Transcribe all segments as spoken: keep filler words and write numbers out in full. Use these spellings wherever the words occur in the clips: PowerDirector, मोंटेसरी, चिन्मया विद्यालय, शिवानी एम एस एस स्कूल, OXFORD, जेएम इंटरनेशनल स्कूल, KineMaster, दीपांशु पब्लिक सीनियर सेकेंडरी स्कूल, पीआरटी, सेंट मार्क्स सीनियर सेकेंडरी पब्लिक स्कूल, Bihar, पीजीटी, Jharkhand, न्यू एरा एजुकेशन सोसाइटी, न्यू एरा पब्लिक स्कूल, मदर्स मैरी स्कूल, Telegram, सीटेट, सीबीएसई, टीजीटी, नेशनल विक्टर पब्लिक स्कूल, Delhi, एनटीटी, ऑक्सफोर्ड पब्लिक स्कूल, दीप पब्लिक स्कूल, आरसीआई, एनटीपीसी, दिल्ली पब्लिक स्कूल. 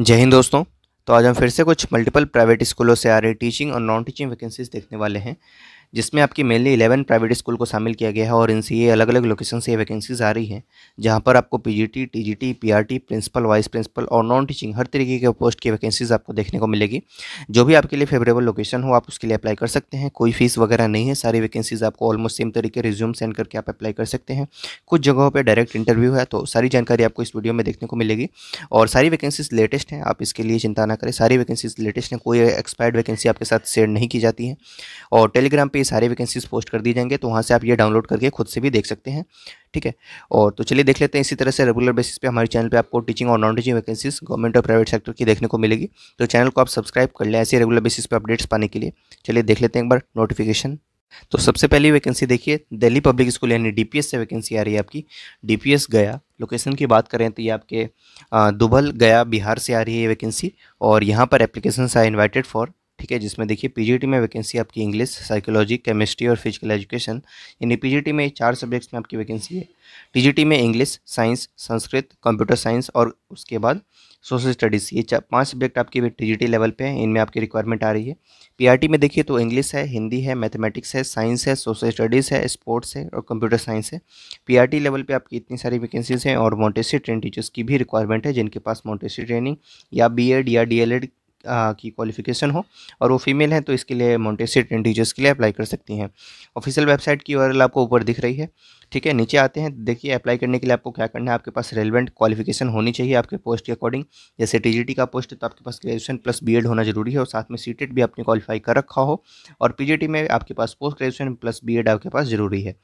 जय हिंद दोस्तों। तो आज हम फिर से कुछ मल्टीपल प्राइवेट स्कूलों से आ रही टीचिंग और नॉन टीचिंग वैकेंसीज देखने वाले हैं, जिसमें आपकी मेनली इलेवन प्राइवेट स्कूल को शामिल किया गया है और इनसे ये अलग अलग लोकेशन से वैकेंसीज आ रही हैं, जहां पर आपको पीजीटी, टीजीटी, पीआरटी, principal, vice principal और नॉन टीचिंग हर तरीके के पोस्ट की वैकेंसीज आपको देखने को मिलेगी। जो भी आपके लिए फेवरेबल लोकेशन हो आप उसके लिए अप्लाई कर सकते हैं। कोई फीस वगैरह नहीं है, सारी वैकेंसीज आपको ऑलमोस्ट सेम तरीके रिज्यूम सेंड करके आप अप्लाई कर सकते हैं। कुछ जगहों पर डायरेक्ट इंटरव्यू है, तो सारी जानकारी आपको इस वीडियो में देखने को मिलेगी और सारी वैकेंसीज लेटेस्ट हैं, आप इसके लिए चिंता ना करें। सारी वैकेंसीज लेटेस्ट हैं, कोई एक्सपायर्ड वैकेंसी आपके साथ शेयर नहीं की जाती है और टेलीग्राम पे सारे वैकेंसीज पोस्ट कर दी जाएंगे, तो वहां से आप ये डाउनलोड करके खुद से भी देख सकते हैं। ठीक है, और तो चलिए देख लेते हैं। इसी तरह से रेगुलर बेसिस पे हमारे चैनल पे आपको टीचिंग और नॉन टीचिंग वैकेंसीज गवर्नमेंट और प्राइवेट सेक्टर की देखने को मिलेगी, तो चैनल को आप सब्सक्राइब कर लें ऐसे रेगुलर बेसिस पे अपडेट्स पाने के लिए। चलिए देख लेते हैं एक बार नोटिफिकेशन। तो सबसे पहली वैकेंसी देखिए, दिल्ली पब्लिक स्कूल यानी डीपीएस से वैकेंसी आ रही है आपकी। डीपीएस गया, लोकेशन की बात करें तो ये आपके दुबल गया बिहार से आ रही है ये वैकेंसी और यहाँ पर एप्लीकेशंस आर इन्वाइटेड फॉर। ठीक है, जिसमें देखिए पीजीटी में वैकेंसी आपकी इंग्लिश, साइकोलॉजी, केमिस्ट्री और फिजिकल एजुकेशन, यानी पीजीटी में चार सब्जेक्ट्स में आपकी वैकेंसी है। टीजीटी में English, science, Sanskrit, computer science और उसके बाद सोशल स्टडीज़, ये चार पाँच सब्जेक्ट आपकी टीजीटी लेवल पे हैं, इनमें आपकी रिक्वायरमेंट आ रही है। पीआरटी में देखिए तो इंग्लिश है, हिंदी है, मैथमेटिक्स है, साइंस है, सोशल स्टडीज़ है, स्पोर्ट्स है और कंप्यूटर साइंस है। पीआरटी लेवल पे आपकी इतनी सारी वैकेंसीज हैं और मोंटेसरी ट्रेन टीचर्स की भी रिक्वायरमेंट है, जिनके पास मोंटेसरी ट्रेनिंग या बीएड या डीएलएड की क्वालिफिकेशन हो और वो फीमेल हैं, तो इसके लिए मोंटेसरी ट्रेन टीचर्स के लिए अप्लाई कर सकती हैं। ऑफिशियल वेबसाइट की यूआरएल आपको ऊपर दिख रही है। ठीक है, नीचे आते हैं, देखिए अप्लाई करने के लिए आपको क्या करना है। आपके पास रेलेवेंट क्वालिफिकेशन होनी चाहिए आपके पोस्ट के अकॉर्डिंग, जैसे टीजीटी का पोस्ट है तो आपके पास ग्रेजुएशन प्लस बीएड होना जरूरी है और साथ में सीटेट भी आपने क्वालिफाई कर रखा हो, और पीजीटी में आपके पास पोस्ट ग्रेजुएशन प्लस बीएड आपके पास जरूरी है।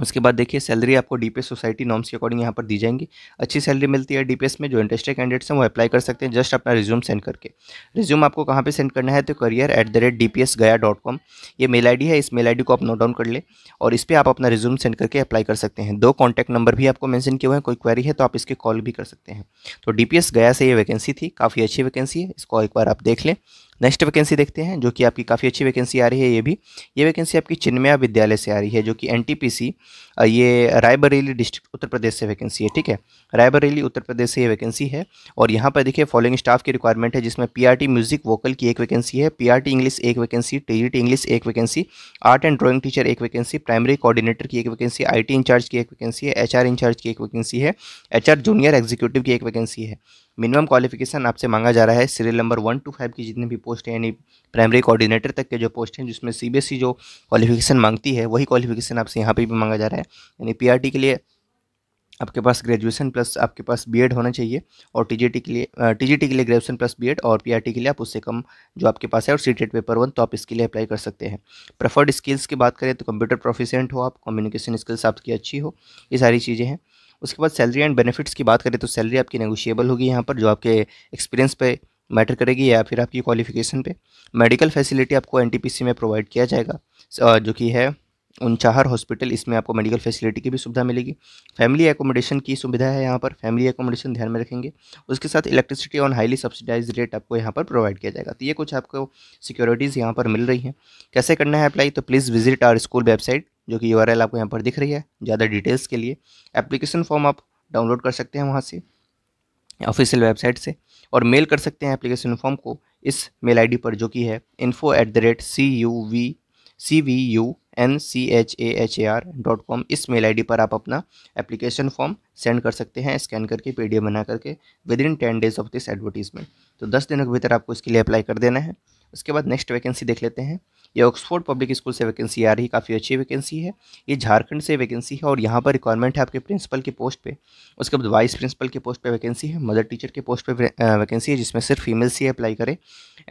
उसके बाद देखिए सैलरी आपको डीपीएस सोसाइटी नॉर्म्स के अकॉर्डिंग यहाँ पर दी जाएंगी। अच्छी सैलरी मिलती है डीपीएस में, जो इंटरेस्टेड कैंडिडेट्स हैं वो अप्लाई कर सकते हैं जस्ट अपना रिज्यूम सेंड करके। रिज्यूम आपको कहाँ पे सेंड करना है, तो career at the rate D P S गया डॉट कॉम ये मेल आई डी है, इस मेल आई डी को आप नोट डाउन कर ले और इस पर आप अपना रिज्यूम सेंड करके अप्लाई कर सकते हैं। दो कॉन्टैक्ट नंबर भी आपको मैंशन किए हुए हैं, कोई क्वेरी है तो आप इसके कॉल भी कर सकते हैं। तो डी पी एस गया से ये वैकेंसी थी, काफ़ी अच्छी वैकेंसी है, इसको एक बार आप देख लें। नेक्स्ट वैकेंसी देखते हैं, जो कि आपकी काफ़ी अच्छी वैकेंसी आ रही है। ये भी ये वैकेंसी आपकी चिन्मया विद्यालय से आ रही है, जो कि एनटीपीसी, ये रायबरेली डिस्ट्रिक्ट उत्तर प्रदेश से वैकेंसी है। ठीक है, रायबरेली उत्तर प्रदेश से ये वैकेंसी है और यहाँ पर देखिए फॉलोइंग स्टाफ की रिक्वायरमेंट है, जिसमें पीआरटी म्यूजिक वोकल की एक वैकेंसी है, पीआरटी इंग्लिश एक वैकेंसी, टीजीटी इंग्लिश एक vacancy, art and drawing teacher एक वैकेंसी, प्राइमरी कोऑर्डिनेटर की एक वैकेंसी, आईटी इंचार्ज की एक वैकेंसी है, एचआर इंचार्ज की एक वैकेंसी है, एचआर जूनियर एग्जीक्यूटिव की एक वैकेंसी है। मिनिमम क्वालिफिकेशन आपसे मांगा जा रहा है serial number one two five की जितनी भी पोस्ट है, यानी प्राइमरी कोऑर्डिनेटर तक के जो पोस्ट हैं, जिसमें सीबीएसई जो क्वालिफिकेशन मांगती है वही क्वालिफिकेशन आपसे यहाँ पे भी मांगा जा रहा है। यानी पीआरटी के लिए आपके पास ग्रेजुएशन प्लस आपके पास बीएड होना चाहिए और टीजीटी के लिए टीजीटी के लिए ग्रेजुएशन प्लस बीएड और पीआरटी के लिए आप उससे कम जो आपके पास है और सीटेट पेपर वन, तो आप इसके लिए अप्लाई कर सकते हैं। प्रेफर्ड स्किल्स की बात करें तो कंप्यूटर प्रोफिशिएंट हो आप, कम्युनिकेशन स्किल्स आपकी अच्छी हो, ये सारी चीज़ें हैं। उसके बाद सैलरी एंड बेनिफिट्स की बात करें तो सैलरी आपकी नेगोशिएबल होगी यहाँ पर, जो आपके एक्सपीरियंस पे मैटर करेगी या फिर आपकी क्वालिफिकेशन पे। मेडिकल फैसिलिटी आपको एनटीपीसी में प्रोवाइड किया जाएगा, जो कि है उनचाहर हॉस्पिटल, इसमें आपको मेडिकल फैसिलिटी की भी सुविधा मिलेगी। फैमिली एकोमोडेशन की सुविधा है यहाँ पर, फैमिली एकोमोडेशन ध्यान में रखेंगे। उसके साथ electricity on highly subsidise rate आपको यहाँ पर प्रोवाइड किया जाएगा। तो ये कुछ आपको सिक्योरिटीज़ यहाँ पर मिल रही हैं। कैसे करना है अप्लाई, तो please visit our school website, जो कि यूआरएल आपको यहाँ पर दिख रही है। ज़्यादा डिटेल्स के लिए एप्लीकेशन फॉर्म आप डाउनलोड कर सकते हैं वहाँ से, ऑफिशियल वेबसाइट से, और मेल कर सकते हैं एप्लीकेशन फॉर्म को इस मेल आईडी पर, जो कि है info at the rate C U V C V U N C H A H A R dot com इस मेल आईडी पर आप अपना एप्लीकेशन फॉर्म सेंड कर सकते हैं स्कैन करके, पीडीएफ बना करके, within ten days of this advertisement. तो दस दिनों के भीतर आपको इसके लिए अप्लाई कर देना है। उसके बाद नेक्स्ट वैकेंसी देख लेते हैं। ये ऑक्सफोर्ड पब्लिक स्कूल से वैकेंसी आ रही है, काफ़ी अच्छी वैकेंसी है। ये झारखंड से वैकेंसी है और यहाँ पर रिक्वायरमेंट है आपके प्रिंसिपल की पोस्ट पे। उसके बाद वाइस प्रिंसिपल के पोस्ट पे वैकेंसी है, मदर टीचर के पोस्ट पे वैकेंसी है, जिसमें सिर्फ फीमेल्स ही अप्लाई करें।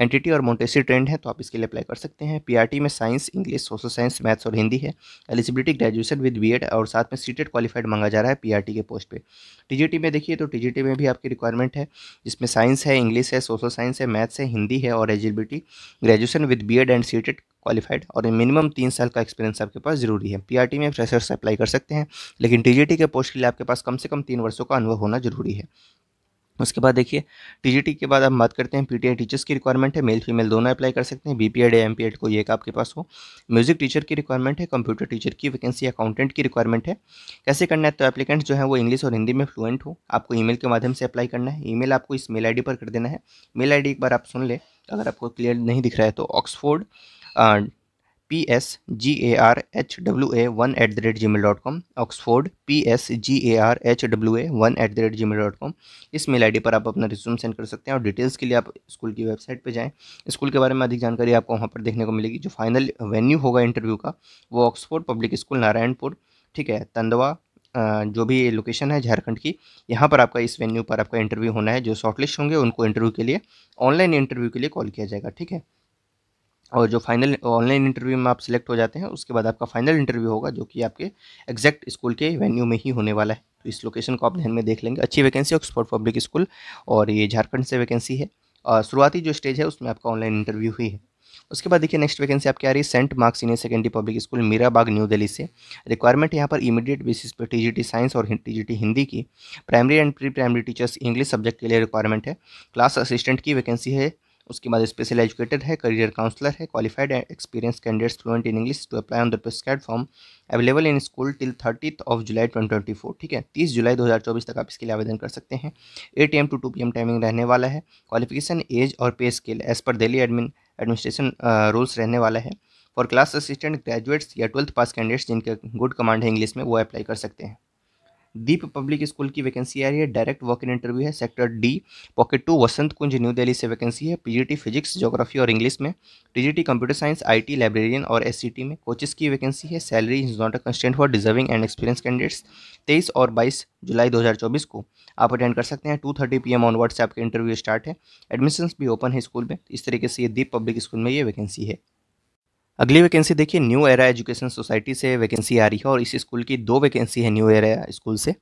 एनटीटी और मोंटेसरी ट्रेंड है, तो आप इसके लिए अप्लाई कर सकते हैं। पीआरटी में science, English, social science, maths और हिंदी है। एलिजिबिलिटी ग्रेजुएशन विद बीएड और साथ में सीटेट क्वालिफाइड मांगा जा रहा है पीआरटी के पोस्ट पे। टीजीटी में देखिए तो टीजीटी में भी आपकी रिक्वायरमेंट है, जिसमें साइंस है, इंग्लिश है, सोशल साइंस है, मैथ्स है, हिंदी है और eligibility graduation with BEd and सीटेट qualified, और मिनिमम तीन साल का एक्सपीरियंस आपके पास जरूरी है। पीआरटी में फ्रेशर्स अप्लाई कर सकते हैं, लेकिन टीजीटी के पोस्ट के लिए आपके पास कम से कम तीन वर्षों का अनुभव होना जरूरी है। उसके बाद देखिए टीजीटी के बाद हम बात करते हैं पीटीआई टीचर्स की रिक्वायरमेंट है, मेल फीमेल दोनों अप्लाई कर सकते हैं, बीपीएड या एमपीएड को ये एक आपके पास हो। म्यूजिक टीचर की रिक्वायरमेंट है, कंप्यूटर टीचर की वैकेंसी, अकाउंटेंट की रिक्वायरमेंट है। कैसे करना है तो एप्लीकेंट जो है वो इंग्लिश और हिंदी में फ्लुएंट हो, आपको ईमेल के माध्यम से अप्लाई करना है। ईमेल आपको इस मेल आई डी पर कर देना है, मेल आई डी एक बार आप सुन ले अगर आपको क्लियर नहीं दिख रहा है तो Oxford P S G A R H W A one at the rate Gmail dot com Oxford P S G A R H W A one at the rate Gmail dot com इस mail ID पर आप अपना resume send कर सकते हैं। और details के लिए आप स्कूल की वेबसाइट पे जाएं, स्कूल के बारे में अधिक जानकारी आपको वहाँ पर देखने को मिलेगी। जो फाइनल वेन्यू होगा इंटरव्यू का वो ऑक्सफोर्ड पब्लिक स्कूल नारायणपुर, ठीक है, तंदवा जो भी लोकेशन है झारखंड की, यहाँ पर आपका इस वेन्यू पर आपका इंटरव्यू होना है। जो शॉर्टलिस्ट होंगे उनको इंटरव्यू के लिए, ऑनलाइन इंटरव्यू के लिए कॉल किया जाएगा, ठीक है। और जो फाइनल ऑनलाइन इंटरव्यू में आप सिलेक्ट हो जाते हैं उसके बाद आपका फाइनल इंटरव्यू होगा जो कि आपके एग्जैक्ट स्कूल के वेन्यू में ही होने वाला है। तो इस लोकेशन को आप ध्यान में देख लेंगे। अच्छी वैकेंसी ऑक्सफोर्ड पब्लिक स्कूल और ये झारखंड से वैकेंसी है और शुरुआती जो स्टेज है उसमें आपका ऑनलाइन इंटरव्यू ही है। उसके बाद देखिए नेक्स्ट वैकेंसी आपकी आ रही है सेंट मार्क्स सीनियर सेकेंडरी पब्लिक स्कूल मीराबाग new Delhi से। रिक्वायरमेंट यहाँ पर इमीडिएट बेसिस पर टीजीटी साइंस और टीजीटी हिंदी की, primary and pre primary teachers English subject के लिए रिक्वायरमेंट है। क्लास असिस्टेंट की वैकेंसी है, उसके बाद स्पेशल एजुकेटर है, करियर काउंसलर है, qualified and experience candidates fluent in English to apply on the prescribed form available in school till thirtieth of July twenty twenty four, ठीक है। तीस जुलाई दो हज़ार चौबीस तक आप इसके लिए आवेदन कर सकते हैं। Eight A M to two P M timing रहने वाला है। क्वालिफिकेशन, एज और पे scale as per Delhi admin administration rules रहने वाला है। फॉर क्लास असिस्टेंट ग्रेजुएट्स या ट्वेल्थ पास कैंडिडेट्स जिनके गुड कमांड है इंग्लिश में वो अप्लाई कर सकते हैं। दीप पब्लिक स्कूल की वैकेंसी आ रही है, डायरेक्ट वॉक इन इंटरव्यू है, sector D pocket two Vasant Kunj new Delhi से वैकेंसी है। पीजीटी फिजिक्स, ज्योग्राफी और इंग्लिश में, टीजीटी computer science, IT, librarian और एससीटी में कोचेस की वैकेंसी है। Salary is not a constraint for deserving and experience candidates. तेईस और बाईस जुलाई दो हज़ार चौबीस को आप अटेंड कर सकते हैं। Two thirty P M onward से आपके इंटरव्यू स्टार्ट है। एडमिशन भी ओपन है स्कूल में। इस तरीके से ये दीप पब्लिक स्कूल में ये वैकेंसी है। अगली वैकेंसी देखिए न्यू एरा एजुकेशन सोसाइटी से वैकेंसी आ रही है और इस स्कूल की दो वैकेंसी है न्यू एरा स्कूल से।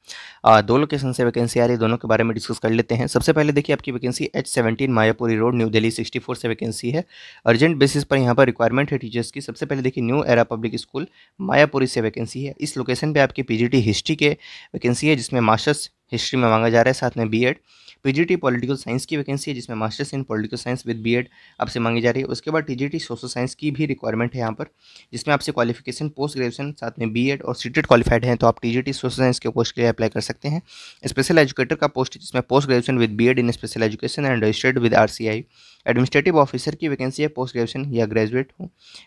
आ, दो लोकेशन से वैकेंसी आ रही है, दोनों के बारे में डिस्कस कर लेते हैं। सबसे पहले देखिए आपकी vacancy H seventeen Mayapuri road new Delhi sixty four से वैकेंसी है। अर्जेंट बेसिस पर यहाँ पर रिक्वायरमेंट है टीचर्स की। सबसे पहले देखिए न्यू एरा पब्लिक स्कूल Mayapuri से वैकेंसी है। इस लोकेशन पर आपकी पी जी टी हिस्ट्री के वैकेंसी है जिसमें मास्टर्स हिस्ट्री में मांगा जा रहा है, साथ में BEd. पीजीटी political science की वैकेंसी है जिसमें masters in political science with BEd आपसे मांगी जा रही है। उसके बाद टीजीटी सोशल साइंस की भी रिक्वायरमेंट है यहाँ पर, जिसमें आपसे क्वालिफिकेशन पोस्ट ग्रेजुएशन साथ में बीएड और सीटेड क्वालिफाइड हैं तो आप टीजीटी सोशल साइंस के पोस्ट के लिए अप्लाई कर सकते हैं। स्पेशल एजुकेटर का पोस्ट जिसमें post graduation with BEd in special education and registered with आरसीआई। Administrative officer की वैकेंसी है, पोस्ट ग्रेजुएशन या ग्रेजुएट हो,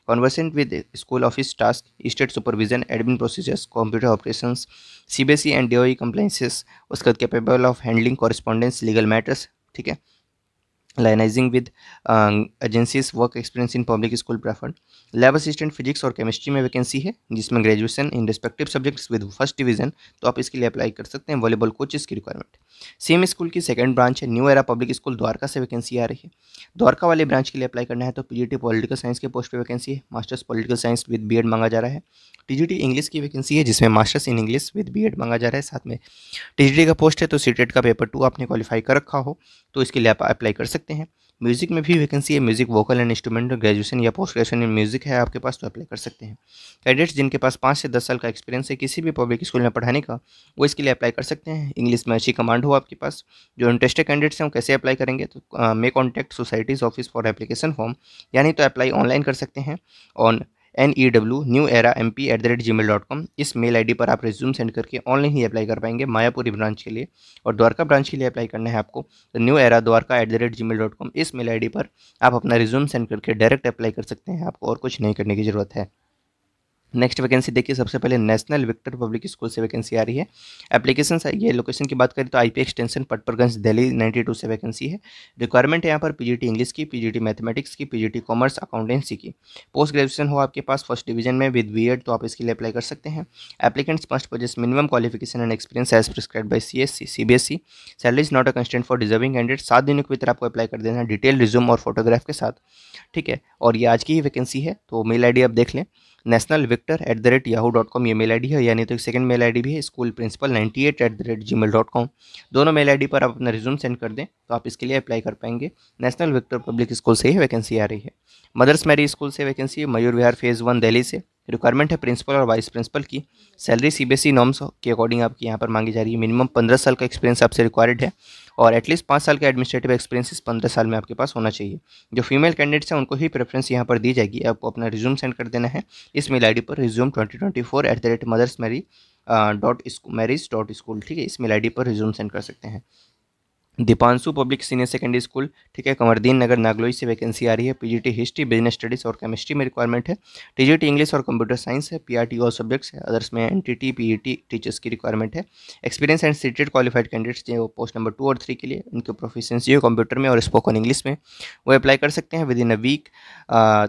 conversant with school office task, state supervision, admin procedures, computer operation, सीबीएसई and DOE compliances, उसके बाद capable of handling correspondence, legal matters, ठीक है, liaising with agencies, work experience in public school preferred. Lab assistant physics और chemistry में vacancy है जिसमें graduation in respective subjects with first division तो आप इसके लिए अप्लाई कर सकते हैं। वॉलीबॉल कोचेस की रिक्वायरमेंट सेम स्कूल की सेकंड ब्रांच है न्यू एरा पब्लिक स्कूल Dwarka से वैकेंसी आ रही है। द्वारका वाले ब्रांच के लिए अप्लाई करना है तो पीजीटी पॉलिटिकल साइंस के पोस्ट पर वैकेंसी है, masters political science with BEd मांगा जा रहा है। टीजीटी इंग्लिश की वैकेंसी है जिसमें masters in English with BEd मांगा जा रहा है, साथ में टीजीटी का पोस्ट है तो सीटेट का पेपर टू आपने क्वालिफाई कर रखा हो तो इसके लिए आप अप्लाई कर सकते हैं। म्यूजिक में भी वैकेंसी है, music vocal and instrumental, graduation या पोस्ट ग्रेजुएशन इन म्यूजिक है आपके पास तो अप्लाई कर सकते हैं। कैडेट्स जिनके पास पाँच से दस साल का एक्सपीरियंस है किसी भी पब्लिक स्कूल में पढ़ाने का वो इसके लिए अप्लाई कर सकते हैं। इंग्लिश में अच्छी कमांड हो आपके पास। जो इंटरेस्टेड कैंडिडेट्स हैं वो कैसे अप्लाई करेंगे तो may contact societies office for application form, यानी तो अप्लाई ऑनलाइन कर सकते हैं on N E W new era M P at the rate Gmail dot com इस मेल आई डी पर आप रिज्यूम सेंड करके ऑनलाइन ही अप्लाई कर पाएंगे मायापुरी ब्रांच के लिए। और द्वारका ब्रांच के लिए अप्लाई करना है आपको तो new era Dwarka at the rate Gmail dot com इस मेल आई डी पर आप अपना रिज्यूम सेंड करके डायरेक्ट अप्लाई कर सकते हैं, आपको और कुछ नहीं करने की ज़रूरत है। नेक्स्ट वैकेंसी देखिए सबसे पहले नेशनल विक्टर पब्लिक स्कूल से वैकेंसी आ रही है। एप्लीकेशन ये लोकेशन की बात करें तो आईपी एक्सटेंशन पटपरगंज दिल्ली बानवे से वैकेंसी है। रिक्वायरमेंट है यहाँ पर पीजीटी इंग्लिश की, पीजीटी मैथमेटिक्स की, पीजीटी कॉमर्स अकाउंटेंसी की, पोस्ट ग्रेजुएशन हो आपके पास फर्स्ट डिवीजन में विद बीएड तो आप इसके लिए अप्लाई कर सकते हैं। Applicants must possess minimum qualification and experience as prescribed by CSC सीबीएसई। Salary is not a constraint for deserving candidate. सात दिनों के भीतर आपको अप्लाई कर देना है डिटेल रिज्यूम और फोटोग्राफ के साथ, ठीक है। और ये आज की ही वैकेंसी है तो मेल आई डी आप देख लें national Victor at the rate Yahoo dot com ये मेल आईडी है, यानी तो एक सेकंड मेल आईडी भी है school principal ninety eight at the rate Gmail dot com दोनों मेल आईडी पर आप अपना रिज्यूम सेंड कर दें तो आप इसके लिए अप्लाई कर पाएंगे। नेशनल विक्टर पब्लिक स्कूल से ही वैकेंसी आ रही है। मदर्स मैरी स्कूल से वैकेंसी है मयूर विहार फेज़ वन दिल्ली से। रिक्वायरमेंट है प्रिंसिपल और वाइस प्रिंसिपल की। सैलरी सीबीएसई नॉर्म्स के अकॉर्डिंग आपकी यहाँ पर मांगी जा रही है। मिनिमम पंद्रह साल का एक्सपीरियंस आपसे रिक्वायर्ड है और एटलीस्ट पाँच साल का एडमिनिस्ट्रेटिव एक्सपीरियंस पंद्रह साल में आपके पास होना चाहिए। जो फीमेल कैंडिडेट्स हैं उनको ही प्रेफरेंस यहाँ पर दी जाएगी। आपको अपना रिज्यूम सेंड कर देना है इस मेल आई डी पर, resume twenty twenty four at the rate Mother's Mary dot marriage dot school, ठीक है, इस मेल आई डी पर रिज्यूम सेंड कर सकते हैं। दीपांशु पब्लिक सीनियर सेकेंडरी स्कूल, ठीक है, कंवरदीन नगर नागलोई से वैकेंसी आ रही है। पीजीटी हिस्ट्री, बिजनेस स्टडीज़ और केमिस्ट्री में रिक्वायरमेंट है। टीजीटी इंग्लिश और कंप्यूटर साइंस है। पीआरटी और सब्जेक्ट्स है, अदर्स में एनटीटी पीईटी टीचर्स की रिक्वायरमेंट है। Experience and CTET qualified candidates जो पोस्ट नंबर टू और थ्री के लिए उनकी प्रोफिशेंसी है कंप्यूटर में और स्पोकन इंग्लिश में, वो अप्लाई कर सकते हैं within a week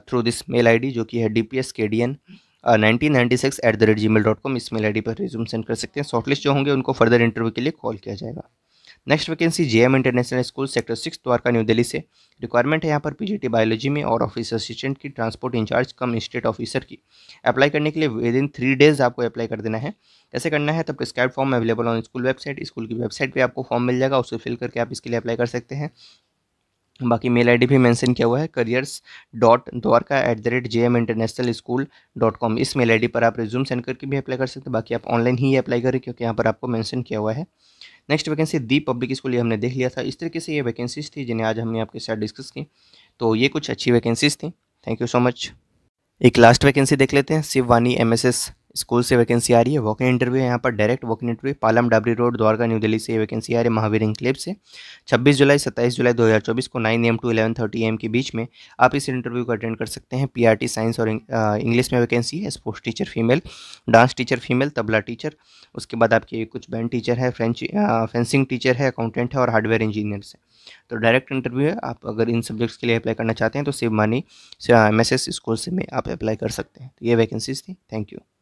through this mail I D जो कि है D P S K D N nineteen ninety six at the rate Gmail dot com, इस मेल आई डी पर रिज्यूम सेंड कर सकते हैं। शॉर्टलिस्ट जो होंगे उनको फर्दर इंटरव्यू के लिए कॉल किया जाएगा। Next vacancy जेएम इंटरनेशनल स्कूल, sector six, Dwarka, new Delhi से रिक्वायरमेंट है यहाँ पर पीजीटी बायोलॉजी में और ऑफिस असिस्टेंट की, transport incharge cum state officer की। अप्लाई करने के लिए विद इन थ्री डेज आपको अप्लाई कर देना है। कैसे करना है, तब prescribe form available on school website, school की वेबसाइट पे आपको फॉर्म मिल जाएगा, उसे फिल करके आप इसके लिए अप्लाई कर सकते हैं। बाकी मेल आईडी भी मेंशन किया हुआ है careers dot Dwarka at the rate J M international school dot com, इस मेल आईडी पर आप रिज्यूम सेंड करके भी अप्लाई कर सकते हैं। बाकी आप ऑनलाइन ही अप्लाई करें क्योंकि यहाँ पर आपको मेंशन किया हुआ है। Next vacancy दीप पब्लिक स्कूल, ये हमने देख लिया था। इस तरीके से ये वैकेंसीज थी जिन्हें आज हमने आपके साथ डिस्कस की। तो ये कुछ अच्छी वैकेंसीज थी। Thank you so much. एक लास्ट वैकेंसी देख लेते हैं। शिवानी एम एस एस स्कूल से वैकेंसी आ रही है। वॉक इन इंटरव्यू है यहाँ पर, direct walk in interview, Palam Dabri road, Dwarka, new Delhi से ये वैकेंसी आ रही है। महावीर इंक्लेव से छब्बीस जुलाई सत्ताईस जुलाई दो हज़ार चौबीस को nine A M to eleven thirty A M के बीच में आप इस इंटरव्यू को अटेंड कर सकते हैं। पीआरटी साइंस और इंग्लिश में वैकेंसी है। Sports teacher female, dance teacher female, tabla teacher, उसके बाद आपके कुछ बैंड टीचर है, फ्रेंच फेंसिंग टीचर है, अकाउंटेंट है और हार्डवेयर इंजीनियर है। तो डायरेक्ट इंटरव्यू है। आप अगर इन सब्जेक्ट्स के लिए अप्लाई करना चाहते हैं तो शिवानी एम एस एस स्कूल से में आप अप्लाई कर सकते हैं। तो ये वैकेंसीज थी। Thank you.